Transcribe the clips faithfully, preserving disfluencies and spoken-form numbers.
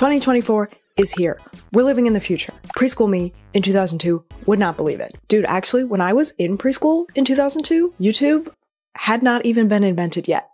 twenty twenty-four is here. We're living in the future. Preschool me in two thousand two would not believe it. Dude, actually, when I was in preschool in two thousand two, YouTube had not even been invented yet.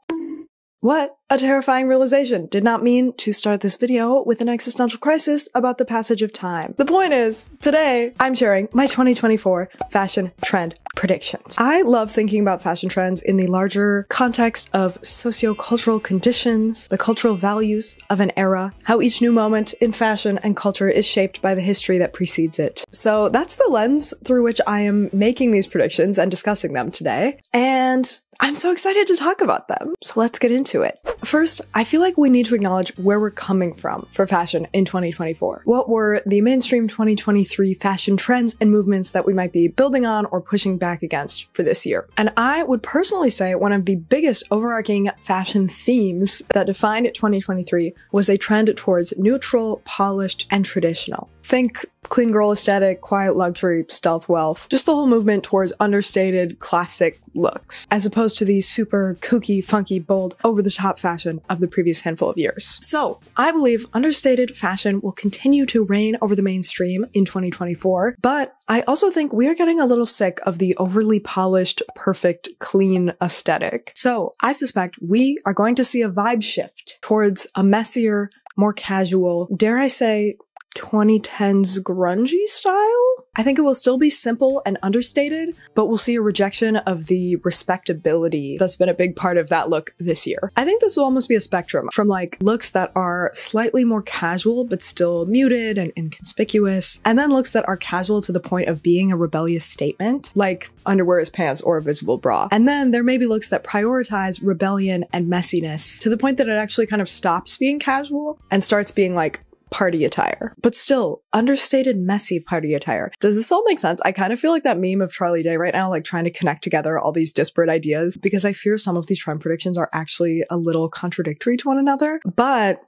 What a terrifying realization. Did not mean to start this video with an existential crisis about the passage of time. The point is, today I'm sharing my twenty twenty-four fashion trend predictions. I love thinking about fashion trends in the larger context of sociocultural conditions, the cultural values of an era, how each new moment in fashion and culture is shaped by the history that precedes it. So that's the lens through which I am making these predictions and discussing them today. And I'm so excited to talk about them. So let's get into it. First, I feel like we need to acknowledge where we're coming from for fashion in twenty twenty-four. What were the mainstream twenty twenty-three fashion trends and movements that we might be building on or pushing back against for this year? And I would personally say one of the biggest overarching fashion themes that defined twenty twenty-three was a trend towards neutral, polished, and traditional. Think clean girl aesthetic, quiet luxury, stealth wealth, just the whole movement towards understated classic looks, as opposed to the super kooky, funky, bold, over-the-top fashion of the previous handful of years. So I believe understated fashion will continue to reign over the mainstream in twenty twenty-four, but I also think we are getting a little sick of the overly polished, perfect, clean aesthetic. So I suspect we are going to see a vibe shift towards a messier, more casual, dare I say, twenty tens grungy style? I think it will still be simple and understated, but we'll see a rejection of the respectability that's been a big part of that look this year. I think this will almost be a spectrum from like looks that are slightly more casual, but still muted and inconspicuous, and then looks that are casual to the point of being a rebellious statement, like underwear as pants or a visible bra. And then there may be looks that prioritize rebellion and messiness to the point that it actually kind of stops being casual and starts being like party attire, but still understated, messy party attire. Does this all make sense? I kind of feel like that meme of Charlie Day right now, like trying to connect together all these disparate ideas, because I fear some of these trend predictions are actually a little contradictory to one another. But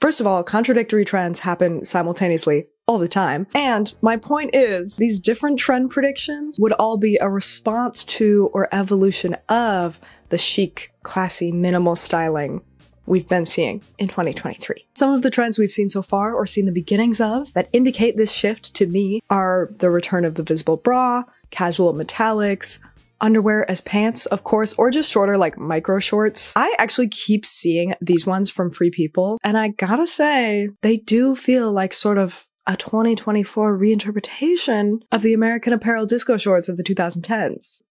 first of all, contradictory trends happen simultaneously all the time. And my point is, these different trend predictions would all be a response to or evolution of the chic, classy, minimal styling we've been seeing in twenty twenty-three. Some of the trends we've seen so far or seen the beginnings of that indicate this shift to me are the return of the visible bra, casual metallics, underwear as pants, of course, or just shorter like micro shorts. I actually keep seeing these ones from Free People, and I gotta say, they do feel like sort of a twenty twenty-four reinterpretation of the American Apparel disco shorts of the two thousand tens.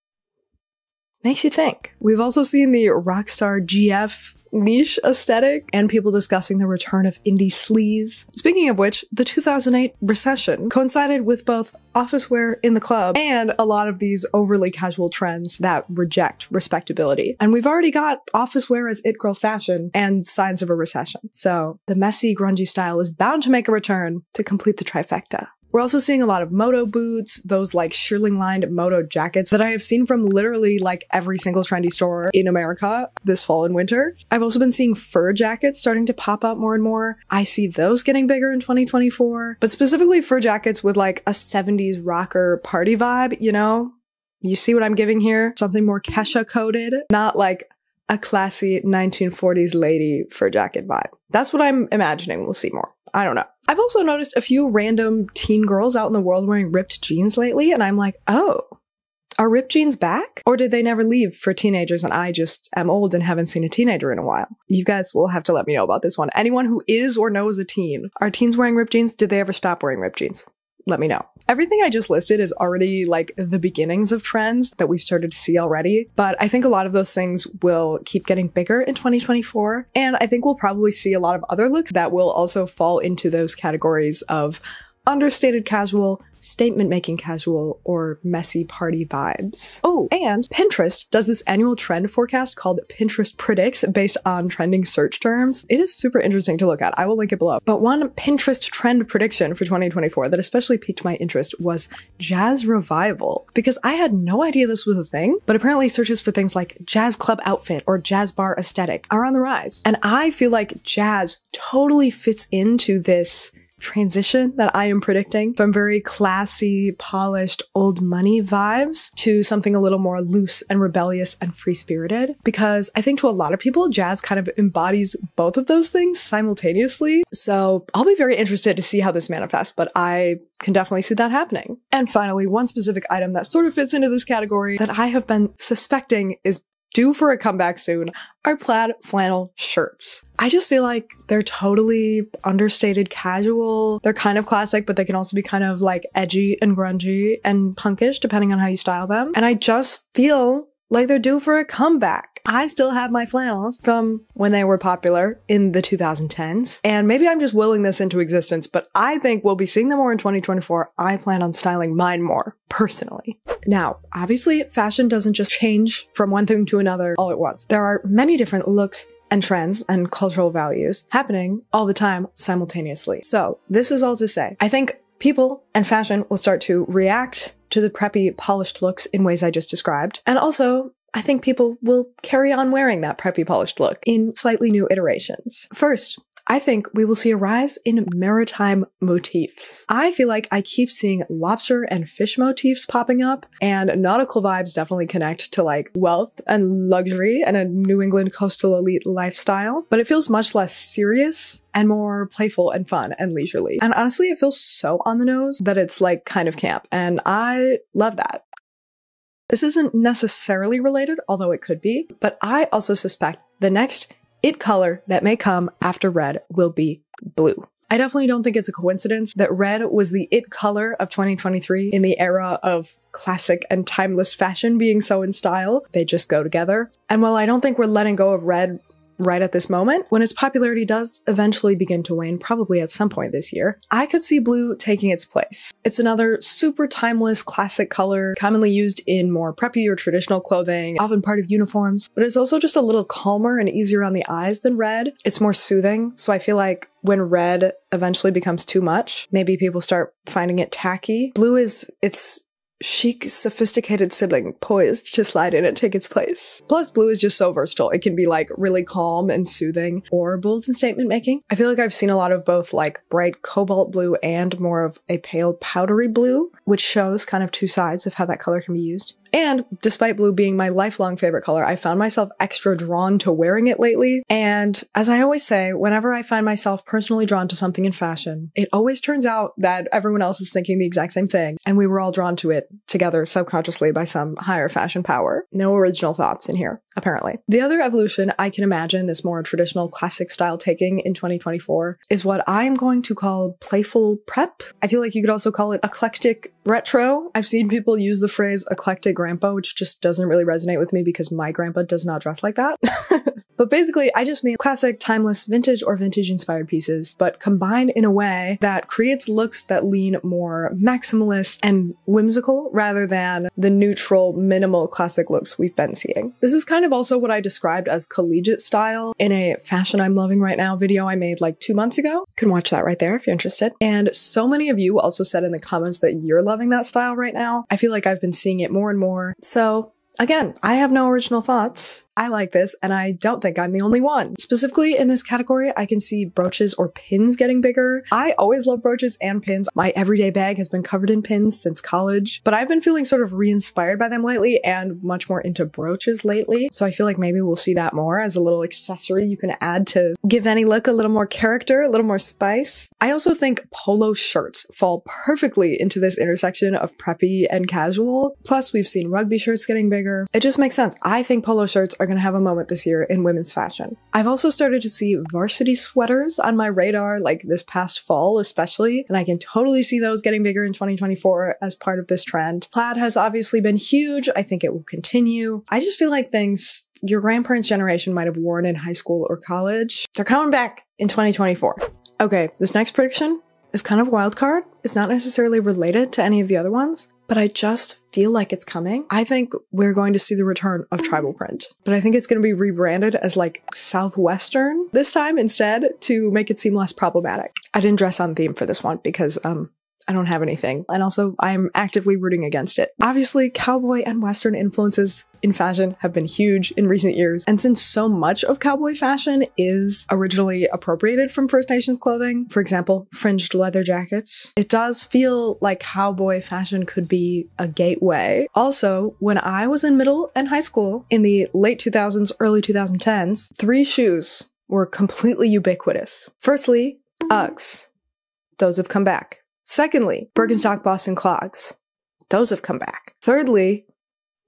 Makes you think. We've also seen the rockstar G F niche aesthetic and people discussing the return of indie sleaze. Speaking of which, the two thousand eight recession coincided with both office wear in the club and a lot of these overly casual trends that reject respectability. And we've already got office wear as it girl fashion and signs of a recession. So the messy, grungy style is bound to make a return to complete the trifecta. We're also seeing a lot of moto boots, those like shearling-lined moto jackets that I have seen from literally like every single trendy store in America this fall and winter. I've also been seeing fur jackets starting to pop up more and more. I see those getting bigger in twenty twenty-four, but specifically fur jackets with like a seventies rocker party vibe, you know? You see what I'm giving here? Something more Kesha-coded, not like a classy nineteen forties lady fur jacket vibe. That's what I'm imagining we'll see more. I don't know. I've also noticed a few random teen girls out in the world wearing ripped jeans lately, and I'm like, oh, are ripped jeans back? Or did they never leave for teenagers and I just am old and haven't seen a teenager in a while? You guys will have to let me know about this one. Anyone who is or knows a teen. Are teens wearing ripped jeans? Did they ever stop wearing ripped jeans? Let me know. Everything I just listed is already like the beginnings of trends that we've started to see already, but I think a lot of those things will keep getting bigger in twenty twenty-four, and I think we'll probably see a lot of other looks that will also fall into those categories of understated casual, statement-making casual, or messy party vibes. Oh, and Pinterest does this annual trend forecast called Pinterest Predicts based on trending search terms. It is super interesting to look at. I will link it below. But one Pinterest trend prediction for twenty twenty-four that especially piqued my interest was jazz revival, because I had no idea this was a thing, but apparently searches for things like jazz club outfit or jazz bar aesthetic are on the rise. And I feel like jazz totally fits into this transition that I am predicting from very classy, polished, old money vibes to something a little more loose and rebellious and free-spirited, because I think to a lot of people, jazz kind of embodies both of those things simultaneously. So I'll be very interested to see how this manifests, but I can definitely see that happening. And finally, one specific item that sort of fits into this category that I have been suspecting is due for a comeback soon are plaid flannel shirts. I just feel like they're totally understated casual. They're kind of classic, but they can also be kind of like edgy and grungy and punkish depending on how you style them. And I just feel like they're due for a comeback. I still have my flannels from when they were popular in the two thousand tens. And maybe I'm just willing this into existence, but I think we'll be seeing them more in twenty twenty-four. I plan on styling mine more, personally. Now, obviously, fashion doesn't just change from one thing to another all at once. There are many different looks and trends and cultural values happening all the time simultaneously. So this is all to say, I think people and fashion will start to react to the preppy, polished looks in ways I just described. And also, I think people will carry on wearing that preppy, polished look in slightly new iterations. First, I think we will see a rise in maritime motifs. I feel like I keep seeing lobster and fish motifs popping up, and nautical vibes definitely connect to like wealth and luxury and a New England coastal elite lifestyle, but it feels much less serious and more playful and fun and leisurely. And honestly, it feels so on the nose that it's like kind of camp, and I love that. This isn't necessarily related, although it could be, but I also suspect the next it color that may come after red will be blue. I definitely don't think it's a coincidence that red was the it color of twenty twenty-three in the era of classic and timeless fashion being so in style. They just go together. And while I don't think we're letting go of red right at this moment, when its popularity does eventually begin to wane, probably at some point this year, I could see blue taking its place. It's another super timeless classic color, commonly used in more preppy or traditional clothing, often part of uniforms, but it's also just a little calmer and easier on the eyes than red. It's more soothing, so I feel like when red eventually becomes too much, maybe people start finding it tacky. Blue is, it's chic, sophisticated sibling poised to slide in and take its place. Plus, blue is just so versatile. It can be like really calm and soothing or bold in statement making. I feel like I've seen a lot of both like bright cobalt blue and more of a pale powdery blue, which shows kind of two sides of how that color can be used. And despite blue being my lifelong favorite color, I found myself extra drawn to wearing it lately. And as I always say, whenever I find myself personally drawn to something in fashion, it always turns out that everyone else is thinking the exact same thing, and we were all drawn to it together subconsciously by some higher fashion power. No original thoughts in here, apparently. The other evolution I can imagine this more traditional classic style taking in twenty twenty-four is what I'm going to call playful prep. I feel like you could also call it eclectic retro. I've seen people use the phrase eclectic grandpa, which just doesn't really resonate with me because my grandpa does not dress like that. But basically, I just mean classic, timeless, vintage or vintage inspired pieces, but combined in a way that creates looks that lean more maximalist and whimsical rather than the neutral, minimal classic looks we've been seeing. This is kind of also what I described as collegiate style in a fashion I'm loving right now video I made like two months ago. You can watch that right there if you're interested. And so many of you also said in the comments that you're loving that style right now. I feel like I've been seeing it more and more. So again, I have no original thoughts. I like this, and I don't think I'm the only one. Specifically in this category, I can see brooches or pins getting bigger. I always love brooches and pins. My everyday bag has been covered in pins since college, but I've been feeling sort of re-inspired by them lately and much more into brooches lately. So I feel like maybe we'll see that more as a little accessory you can add to give any look a little more character, a little more spice. I also think polo shirts fall perfectly into this intersection of preppy and casual. Plus, we've seen rugby shirts getting bigger. It just makes sense. I think polo shirts are going to have a moment this year in women's fashion. I've also started to see varsity sweaters on my radar like this past fall especially, and I can totally see those getting bigger in twenty twenty-four as part of this trend. Plaid has obviously been huge. I think it will continue. I just feel like things your grandparents' generation might have worn in high school or college, they're coming back in twenty twenty-four. Okay, this next prediction is kind of a wild card. It's not necessarily related to any of the other ones, but I just feel like it's coming. I think we're going to see the return of tribal print, but I think it's going to be rebranded as like Southwestern this time instead to make it seem less problematic. I didn't dress on theme for this one because um, I don't have anything. And also I'm actively rooting against it. Obviously, cowboy and Western influences in fashion have been huge in recent years. And since so much of cowboy fashion is originally appropriated from First Nations clothing, for example, fringed leather jackets, it does feel like cowboy fashion could be a gateway. Also, when I was in middle and high school in the late two thousands, early twenty tens, three shoes were completely ubiquitous. Firstly, Uggs. Those have come back. Secondly, Birkenstock Boston clogs. Those have come back. Thirdly,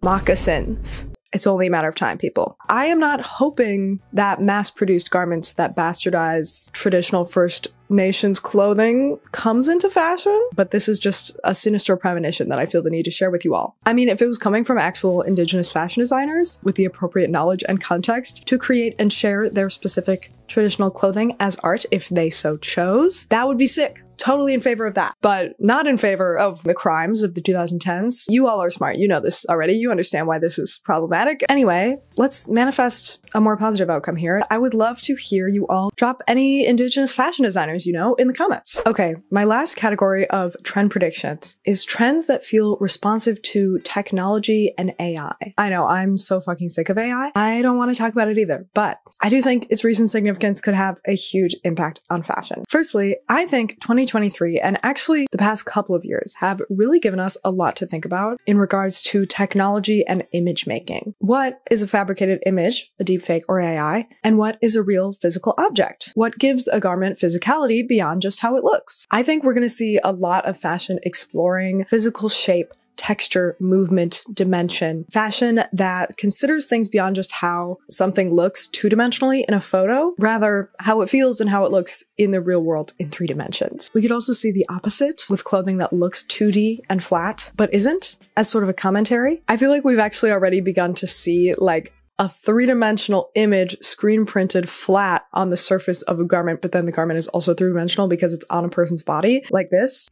moccasins. It's only a matter of time, people. I am not hoping that mass-produced garments that bastardize traditional First Nations clothing comes into fashion, but this is just a sinister premonition that I feel the need to share with you all. I mean, if it was coming from actual Indigenous fashion designers with the appropriate knowledge and context to create and share their specific traditional clothing as art if they so chose, that would be sick. Totally in favor of that, but not in favor of the crimes of the two thousand tens. You all are smart. You know this already. You understand why this is problematic. Anyway, let's manifest a more positive outcome here. I would love to hear you all drop any Indigenous fashion designers you know in the comments. Okay, my last category of trend predictions is trends that feel responsive to technology and A I. I know, I'm so fucking sick of A I. I don't want to talk about it either, but I do think its recent significance could have a huge impact on fashion. Firstly, I think twenty twenty-three and actually the past couple of years have really given us a lot to think about in regards to technology and image making. What is a fabricated image, a deepfake or A I, and what is a real physical object? What gives a garment physicality beyond just how it looks? I think we're going to see a lot of fashion exploring physical shape, texture, movement, dimension. Fashion that considers things beyond just how something looks two-dimensionally in a photo, rather how it feels and how it looks in the real world in three dimensions. We could also see the opposite with clothing that looks two D and flat, but isn't, as sort of a commentary. I feel like we've actually already begun to see like a three-dimensional image screen printed flat on the surface of a garment, but then the garment is also three-dimensional because it's on a person's body, like this.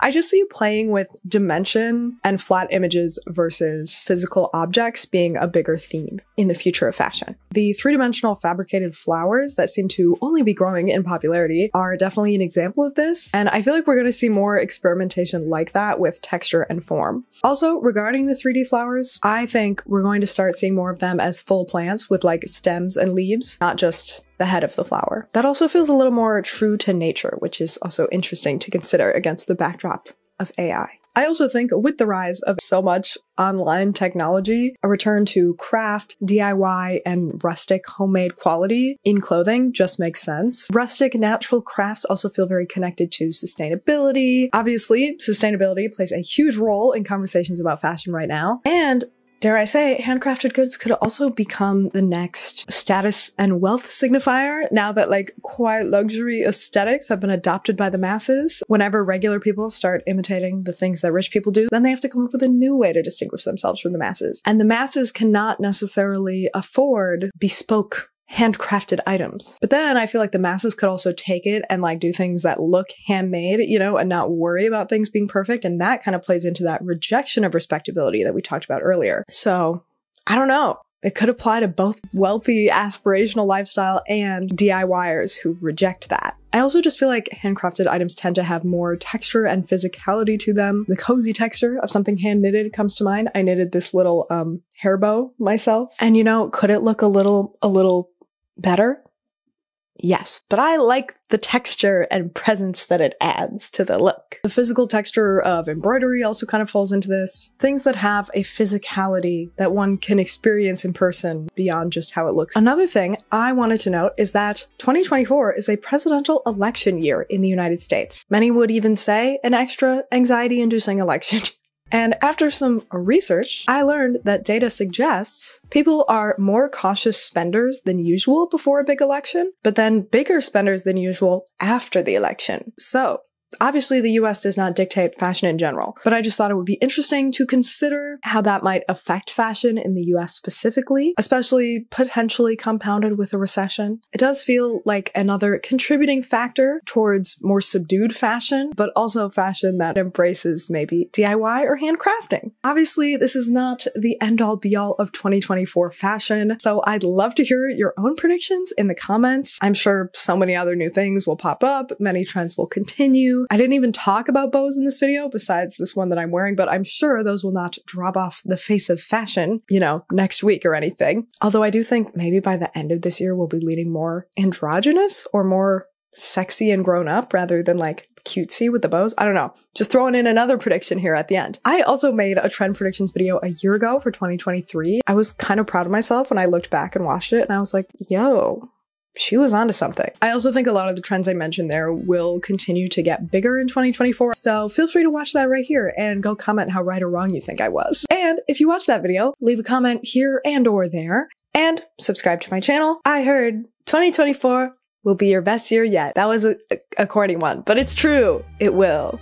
I just see playing with dimension and flat images versus physical objects being a bigger theme in the future of fashion. The three-dimensional fabricated flowers that seem to only be growing in popularity are definitely an example of this, and I feel like we're going to see more experimentation like that with texture and form. Also, regarding the three D flowers, I think we're going to start seeing more of them as full plants with like stems and leaves, not just the head of the flower. That also feels a little more true to nature, which is also interesting to consider against the backdrop of A I. I also think with the rise of so much online technology, a return to craft, D I Y, and rustic homemade quality in clothing just makes sense. Rustic natural crafts also feel very connected to sustainability. Obviously, sustainability plays a huge role in conversations about fashion right now. And dare I say, handcrafted goods could also become the next status and wealth signifier now that like quiet luxury aesthetics have been adopted by the masses. Whenever regular people start imitating the things that rich people do, then they have to come up with a new way to distinguish themselves from the masses. And the masses cannot necessarily afford bespoke handcrafted items. But then I feel like the masses could also take it and like do things that look handmade, you know, and not worry about things being perfect. And that kind of plays into that rejection of respectability that we talked about earlier. So I don't know. It could apply to both wealthy, aspirational lifestyle and D I Y ers who reject that. I also just feel like handcrafted items tend to have more texture and physicality to them. The cozy texture of something hand knitted comes to mind. I knitted this little um, hair bow myself. And you know, could it look a little, a little better? Yes, but I like the texture and presence that it adds to the look. The physical texture of embroidery also kind of falls into this. Things that have a physicality that one can experience in person beyond just how it looks. Another thing I wanted to note is that twenty twenty-four is a presidential election year in the United States. Many would even say an extra anxiety-inducing election. And after some research, I learned that data suggests people are more cautious spenders than usual before a big election, but then bigger spenders than usual after the election. So obviously the U S does not dictate fashion in general, but I just thought it would be interesting to consider how that might affect fashion in the U S specifically, especially potentially compounded with a recession. It does feel like another contributing factor towards more subdued fashion, but also fashion that embraces maybe D I Y or handcrafting. Obviously, this is not the end-all be-all of twenty twenty-four fashion, so I'd love to hear your own predictions in the comments. I'm sure so many other new things will pop up, many trends will continue, to. I didn't even talk about bows in this video besides this one that I'm wearing, but I'm sure those will not drop off the face of fashion, you know, next week or anything. Although I do think maybe by the end of this year, we'll be leading more androgynous or more sexy and grown up rather than like cutesy with the bows. I don't know. Just throwing in another prediction here at the end. I also made a trend predictions video a year ago for twenty twenty-three. I was kind of proud of myself when I looked back and watched it and I was like, yo, she was onto something. I also think a lot of the trends I mentioned there will continue to get bigger in twenty twenty-four. So feel free to watch that right here and go comment how right or wrong you think I was. And if you watch that video, leave a comment here and or there and subscribe to my channel. I heard twenty twenty-four will be your best year yet. That was a, a corny one, but it's true. It will.